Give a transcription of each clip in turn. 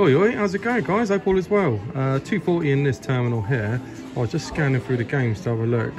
Oi oi, how's it going guys? Hope all is well. 240 in this terminal here. I was just scanning through the games to have a look.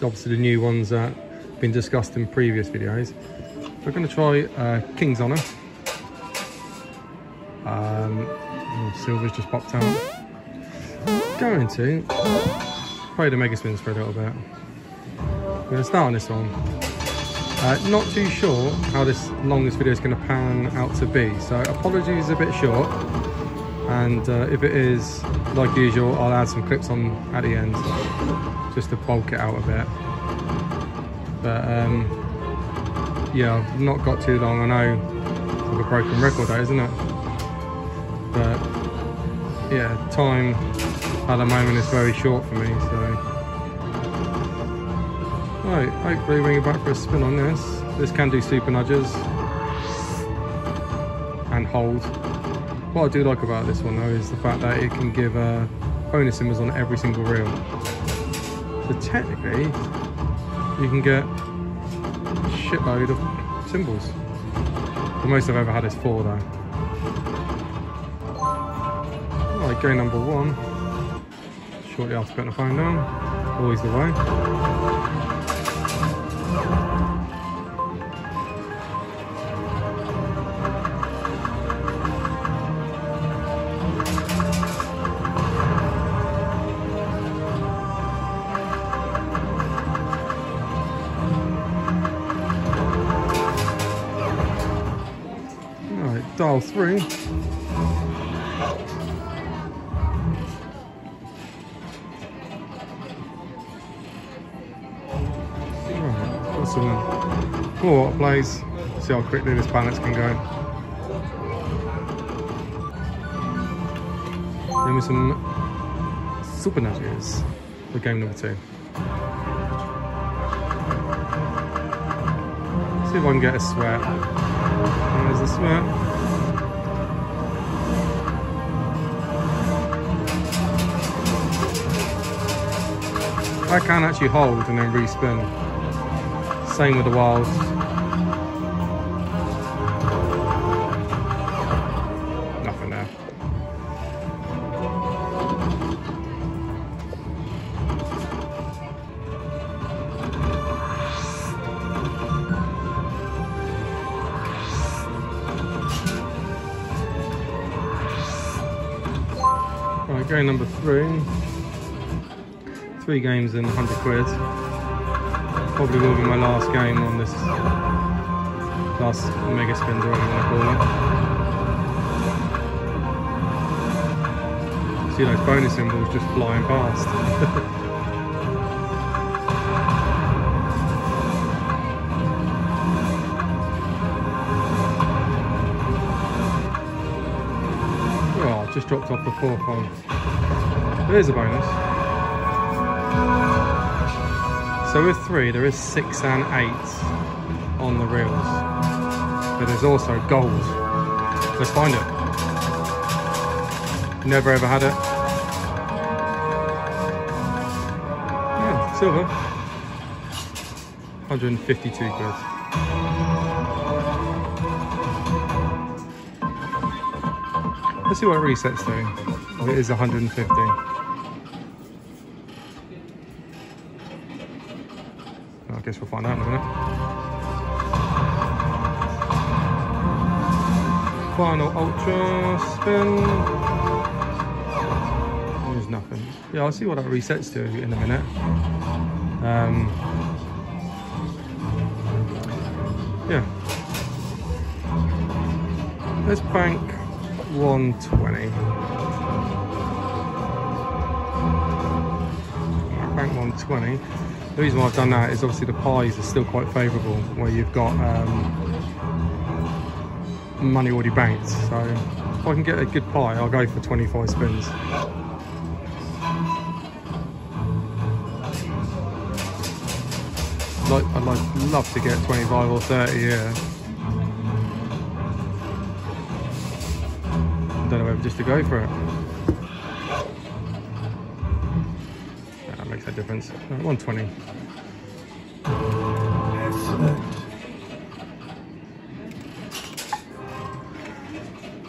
Obviously the new ones that have been discussed in previous videos. We're going to try King's Honor. Silver's just popped out. Going to play the Mega Spins for a little bit. We're going to start on this one. Not too sure how long this video is going to pan out to be, so apologies a bit short. And if it is, like usual, I'll add some clips on at the end just to bulk it out a bit. But yeah, I've not got too long. I know it's like a broken record though, isn't it? But yeah, time at the moment is very short for me, so. Right, hopefully bring it back for a spin on this. This can do super nudges and hold. What I do like about this one though is the fact that it can give bonus symbols on every single reel. So technically, you can get a shitload of symbols. The most I've ever had is 4 though. Right, go number 1. Shortly after putting the phone down, always the way. Dial 3. Right, got some more Waterplays. See how quickly this balance can go. Then with some super nudges for game number 2. See if I can get a sweat. There's the sweat. I can actually hold and then re-spin. Same with the wilds. Nothing there. Right, game number 3. 3 games and 100 quid. Probably will be my last game on this last Mega Spins or whatever I call it. See those bonus symbols just flying past. Oh, just dropped off the 4th one. There's a bonus. So with 3, there is 6 and 8 on the reels, but there's also gold. Let's find it. Never ever had it. Yeah, silver. 152 quid. Let's see what it resets to. It is 150. I guess we'll find out in a minute. Final ultra spin. There's nothing. Yeah, I'll see what that resets to in a minute. Yeah. Let's bank 120. Bank 120. The reason why I've done that is obviously the pies are still quite favourable where you've got money already banked. So if I can get a good pie, I'll go for 25 spins. I'd love to get 25 or 30 here. Yeah. Don't know whether just to go for it. Difference. 120.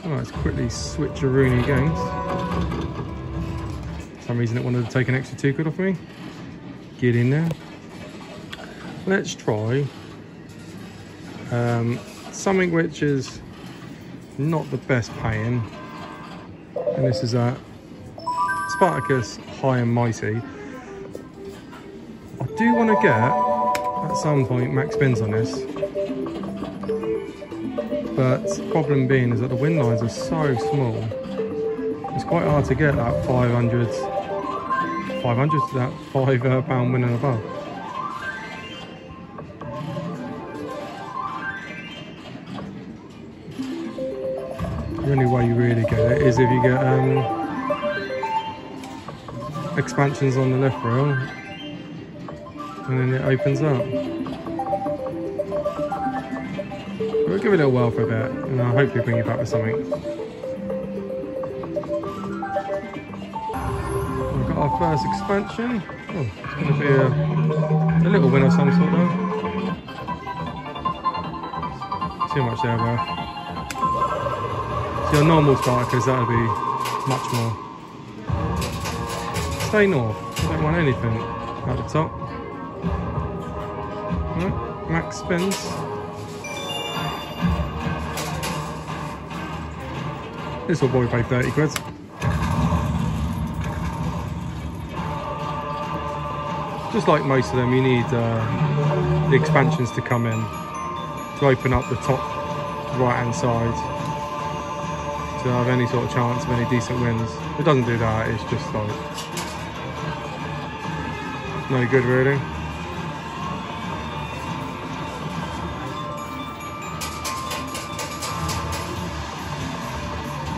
Alright, Let's quickly switcheroonie games. For some reason it wanted to take an extra £2 off me. Get in there. Let's try something which is not the best paying. And this is a Spartacus High and Mighty. I do want to get, at some point, max spins on this. But problem being is that the win lines are so small. It's quite hard to get that 500 to that £5 win and above. The only way you really get it is if you get expansions on the left rail and then it opens up. We'll give it a whirl for a bit and I'll hopefully bring you back with something. We've got our first expansion. Oh, it's going to be a little win of some sort though. Too much there though. See, a normal Sparkers, that'll be much more. Stay north, I don't want anything at the top. Right, max spins. This will probably pay 30 quid. Just like most of them, you need the expansions to come in to open up the top right hand side to have any sort of chance of any decent wins. If it doesn't do that, it's just like no good, really.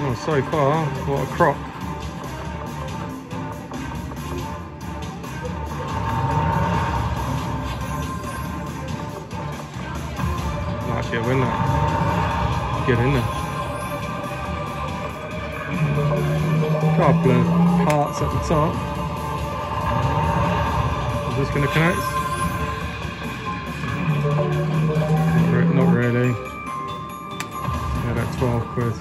Oh, so far, what a crop. Actually, a win that. Get in there. Couple of parts at the top. Just going to connect? Not really. Yeah, about 12 quid.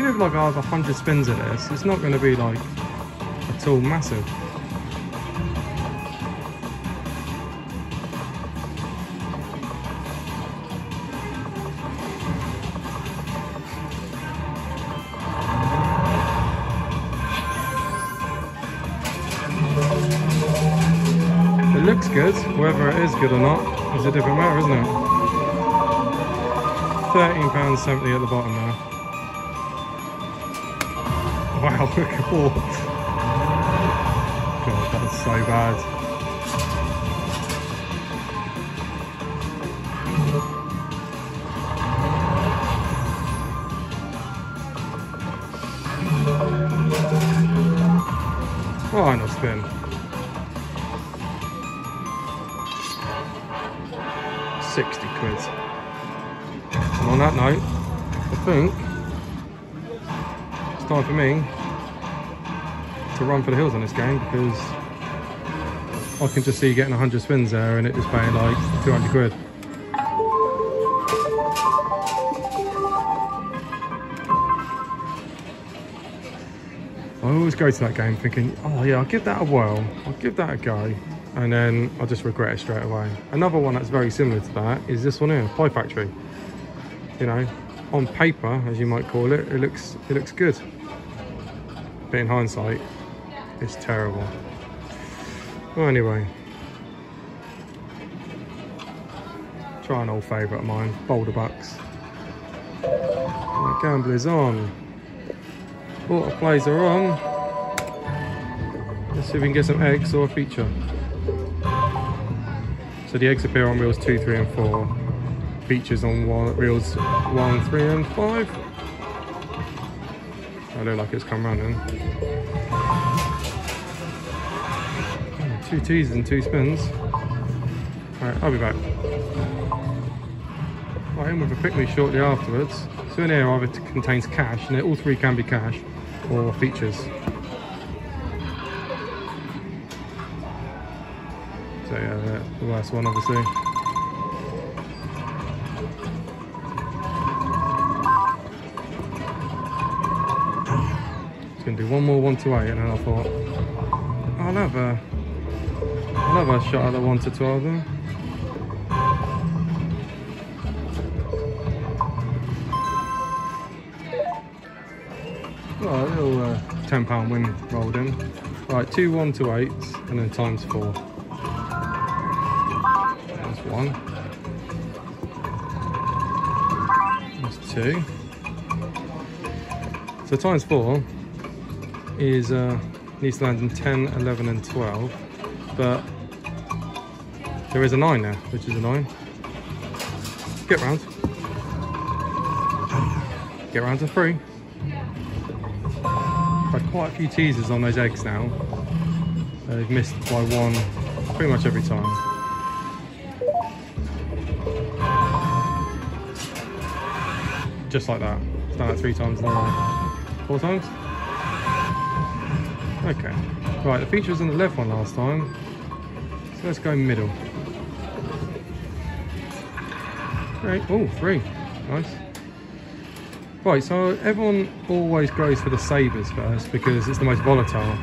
Even if like I have 100 spins of this, it's not going to be like at all massive. Good. Whether it is good or not is a different matter, isn't it? £13.70 at the bottom there. Wow, look at all. God, that's so bad. Oh, no spin. £60. And on that note, I think it's time for me to run for the hills on this game because I can just see getting 100 spins there and it was paying like 200 quid. I always go to that game thinking, oh yeah, I'll give that a whirl, I'll give that a go. And then I just regret it straight away. Another one that's very similar to that is this one here, Pie Factory. You know, on paper, as you might call it, it looks good. But in hindsight, it's terrible. Well, anyway. Try an old favourite of mine, Boulder Bucks. The gamble is on. Waterplays are on. Let's see if we can get some eggs or a feature. So the eggs appear on reels 2, 3 and 4. Features on reels 1, 3 and 5. I look like it's come running. 2 tees and 2 spins. Alright, I'll be back. Right, in with a pick me shortly afterwards. So in here either contains cash, and all 3 can be cash or features. So yeah, the last one obviously. do one more 1 to 8, and then I thought I'll have a shot at the 1 to 12 then. Right, a little £10 win rolled in. Right, 2 1 to 8s, and then ×4. That's 1. That's 2. So ×4 is needs to land in 10, 11 and 12, but there is a 9 there, which is annoying. Get round. Get round to 3. I've had quite a few teasers on those eggs now. They've missed by 1 pretty much every time. Just like that. It's done that 3 times in a row. 4 times? Okay. Right, the feature was on the left one last time. So let's go middle. Great. Oh, 3. Nice. Right, so everyone always goes for the sabres first because it's the most volatile.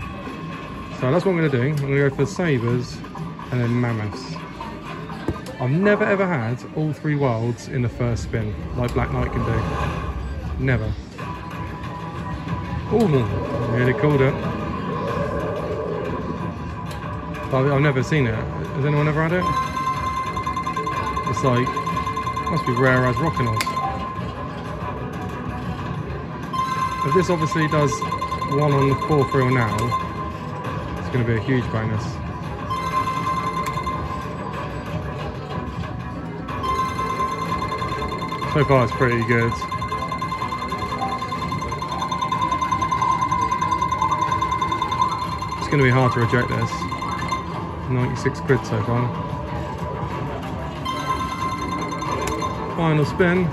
So that's what I'm going to do. I'm going to go for the sabres and then mammoths. I've never ever had all 3 wilds in the first spin, like Black Knight can do. Never. Oh, really called it. I've never seen it. Has anyone ever had it? It's like, must be rare as rockin' odds. If this obviously does 1 on the 4th reel now, it's going to be a huge bonus. So far it's pretty good. It's going to be hard to reject this. 96 quid so far. Final spin.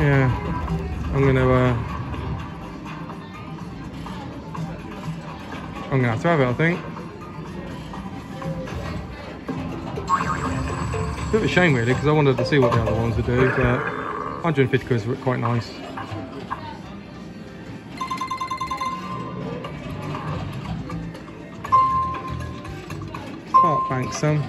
Yeah, I'm gonna have to have it, I think. Bit of a shame really, because I wanted to see what the other ones would do, but 150 quid is quite nice. Start bank some.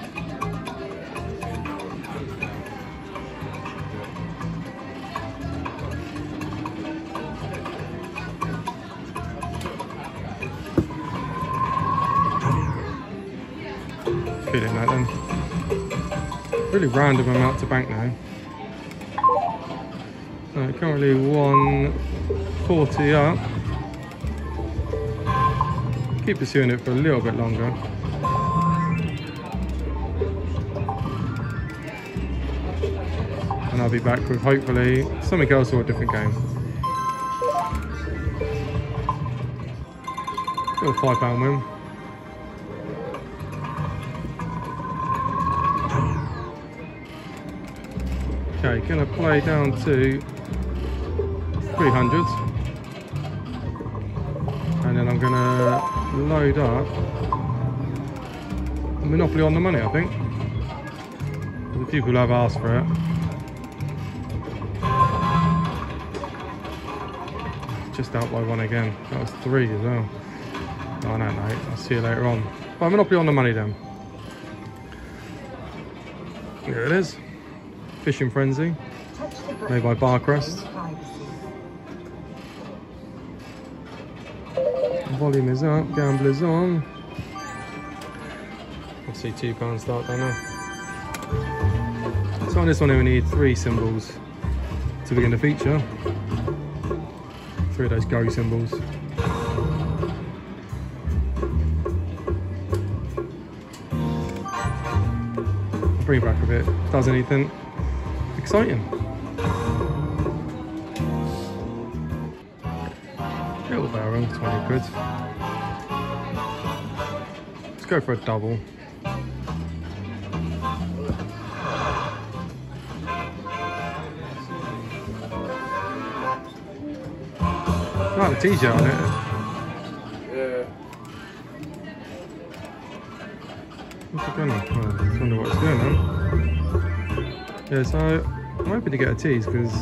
That then. Really random amount to bank now. So currently 140 up. Keep pursuing it for a little bit longer. And I'll be back with hopefully something else or a different game. Little £5 win. Okay, gonna play down to 300, and then I'm gonna load up Monopoly on the Money, I think. The people have asked for it. Just out by 1 again. That was 3 as well. Oh, I don't know. I'll see you later on. But Monopoly on the Money then. Here it is. Fishing Frenzy, made by Barcrest. Volume is up, gamble is on. I'll see £2 start down now. So on this one we need 3 symbols to begin the feature. 3 of those go symbols. I'll bring it back a bit, does anything. Exciting. Little barrel, 20 quid. Let's go for a double. Not a t-shirt on it. Yeah. What's it going on? Oh, I wonder what it's doing then. Yeah, so I'm hoping to get a tease because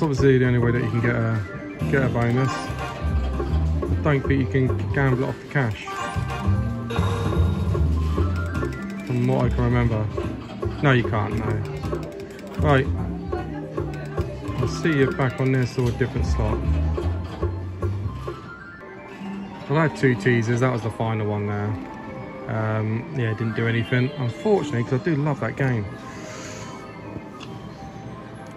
that's obviously the only way that you can get a bonus. Don't think you can gamble off the cash, from what I can remember. No, you can't, no. Right, I'll see you back on this or a different slot. I had two teasers, that was the final one there. Yeah, didn't do anything, unfortunately, because I do love that game.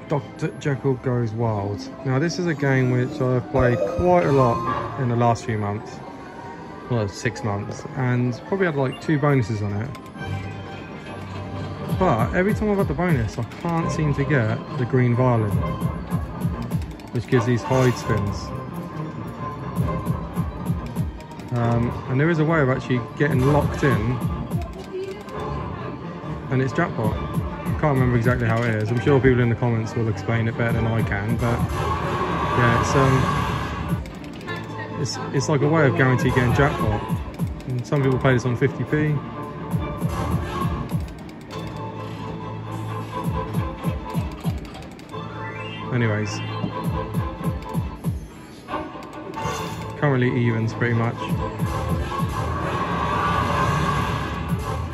Dr. Jekyll Goes Wild. Now, this is a game which I've played quite a lot in the last few months. Well, 6 months. And probably had like 2 bonuses on it. But every time I've had the bonus, I can't seem to get the green violin, which gives these hide spins. And there is a way of actually getting locked in, and it's jackpot. I can't remember exactly how it is. I'm sure people in the comments will explain it better than I can, but yeah, it's like a way of guaranteed getting jackpot. And some people play this on 50p. Anyways, currently evens pretty much.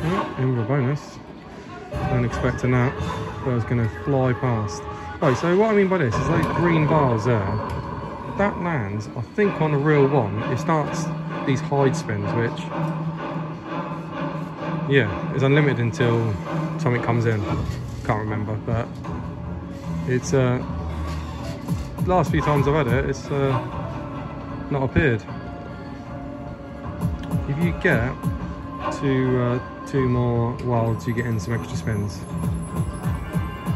Oh, in with a bonus. Wasn't expecting that, but I was going to fly past. Right, so what I mean by this is those green bars there. That lands, I think, on a real one. It starts these hide spins, which, yeah, is unlimited until something comes in. Can't remember, but it's last few times I've had it, it's not appeared. If you get to 2 more wilds, you get in some extra spins.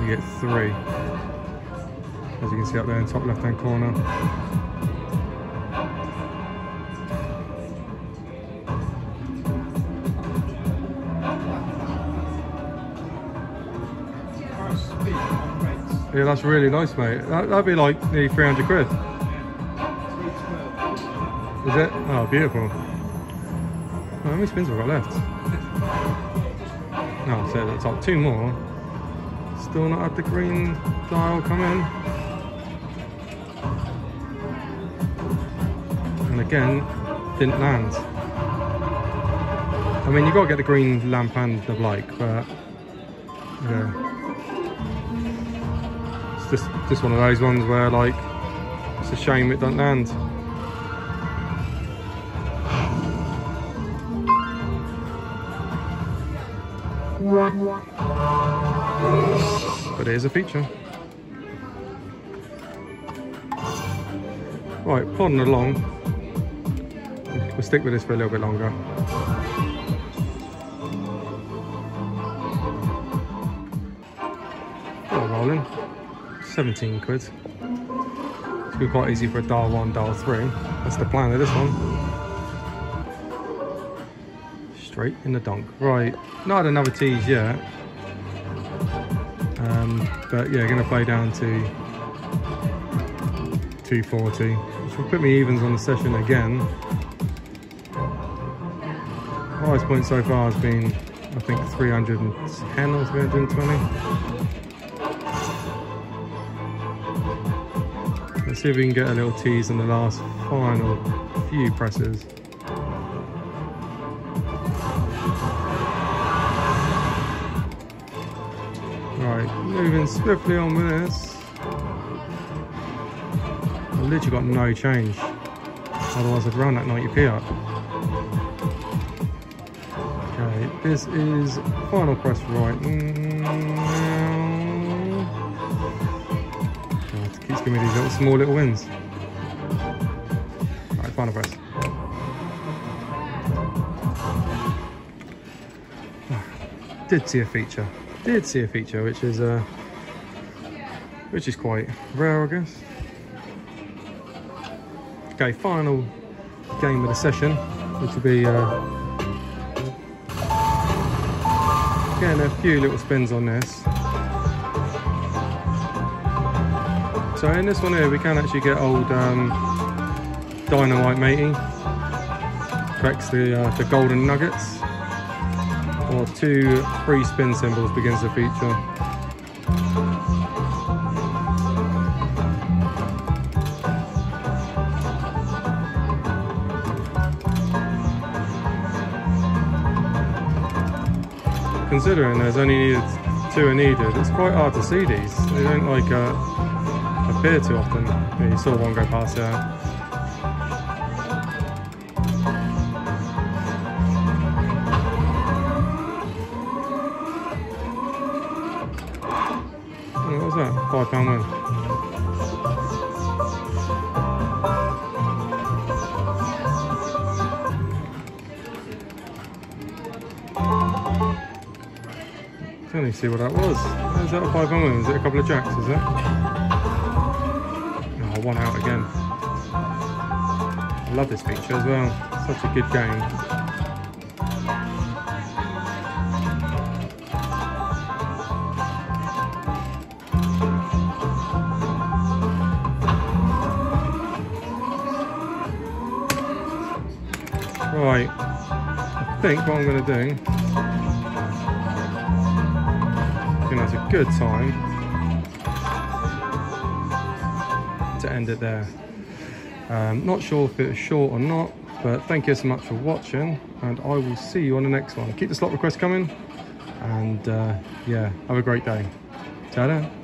You get 3, as you can see up there in the top left hand corner. Yeah, that's really nice, mate. That'd be like nearly 300 quid. Is it? Oh, beautiful. Oh, how many spins have I got left? Oh, so at the top, 2 more. Still not had the green dial come in. And again, didn't land. I mean, you've got to get the green lamp and the like, but yeah. It's just one of those ones where, like, it's a shame it doesn't land. But it is a feature. Right, plodding along. We'll stick with this for a little bit longer. We're rolling. 17 quid. It's been quite easy for a dial 1, dial 3. That's the plan of this one. Straight in the donk. Right, not had another tease yet. But yeah, gonna play down to 240, which will put me evens on the session again. Highest point so far has been, I think, 310 or 320. Let's see if we can get a little tease on the last final few presses. Moving swiftly on with this. I literally got no change, otherwise I'd round that 90p up. Okay, this is final press right now. God, it keeps giving me these little small little wins. Right, final press. Did see a feature. Did see a feature, which is quite rare, I guess. Okay, final game of the session, which will be getting a few little spins on this. So in this one here, we can actually get old Dynamite Matey. Corrects the golden nuggets. Or 2 free spin symbols begins the feature. considering there's only two are needed, it's quite hard to see these. They don't like appear too often. Yeah, you still won't go past there. Oh, what was that? £5 win. I don't even see what that was. Is that a £5 win? Is it a couple of jacks, is it? Oh, one out again. I love this feature as well. Such a good game. Right, I think what I'm going to do, that's a good time to end it there. Not sure if it was short or not, but thank you so much for watching, and I will see you on the next one. Keep the slot requests coming, and yeah, have a great day. Ta-da.